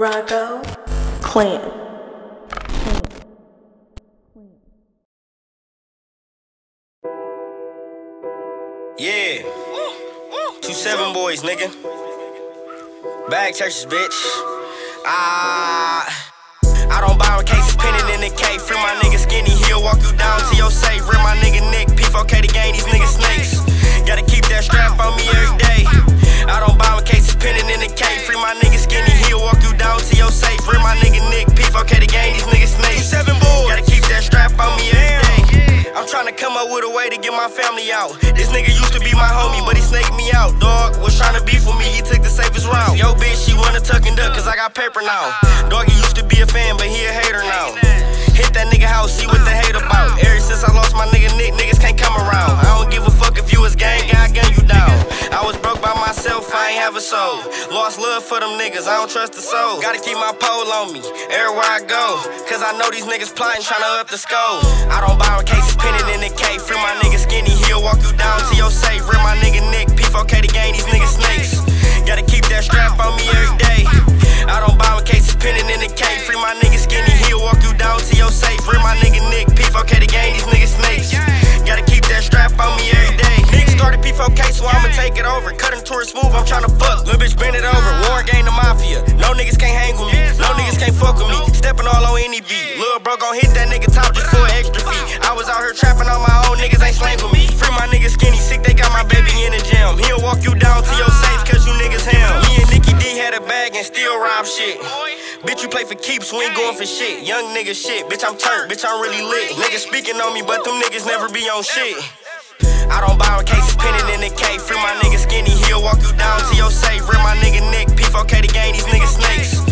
Rago Clan. Yeah, 27 boys, nigga. Bag churches, bitch. I don't buy on cases, pinning in the cake. Free my nigga skinny, he'll walk you down to your safe. Rip my nigga Nick, P4K to gang these niggas snakes. Gotta keep that strap on me every day. I don't buy on cases, pinning in the cake. Free my nigga skinny, he'll walk you down to your safe. Rip my nigga Nick, P4K to gang these niggas snakes. 27 boys, gotta keep that strap on me every day. I'm tryna come up with a way to get my family out. This nigga used to be my homie, but he snaked me out. Dog was tryna beef with me, he took the safest route. Yo bitch, she wanna tuck and duck, cause I got paper now. Dog, he used to be a fan, but he a hater now. Hit that nigga house, see what they hate about. Ever since I lost my nigga Nick, niggas can't come around. I don't give a fuck if you was gang, I gun you down. I was broke by myself, I ain't have a soul. Lost love for them niggas, I don't trust the soul. Gotta keep my pole on me, everywhere I go. Cause I know these niggas plotting, tryna up the score. I don't buy on cases, pinning in the cake. Free my nigga skinny, he'll walk you down to your safe. Rip my nigga Nick, P4K to gang these niggas snakes. Gotta keep that strap on me every day. I don't buy on cases, pinning in the cake. Free my nigga skinny, he'll walk you down to your safe. Rip my nigga Nick, P4K to gang these niggas snakes. Gotta keep that strap on me every day. Nick started P4K, so I'ma take it over. Cut him to her smooth, I'm tryna fuck. Lil' bitch bend it over, war gang the mafia. No niggas can't hang with me, no niggas can't fuck with me. Steppin' all on any beat. Lil' bro gon' hit that nigga top just for an extra fee. I was out here trappin' on my own, niggas ain't slang with me. Free my nigga skinny, sick, they got my baby in the gym. He'll walk you down to your safe, cause you niggas him. Me and Nikki D had a bag and still rob shit. Bitch, you play for keeps, we ain't going for shit. Young nigga shit, bitch, I'm turnt, bitch, I'm really lit. Niggas speaking on me, but them niggas never be on shit. I don't buy on cases, pinning in the cake. Free my nigga skinny, he'll walk you down to your safe. Rip my nigga Nick, P4K to gang these niggas snakes.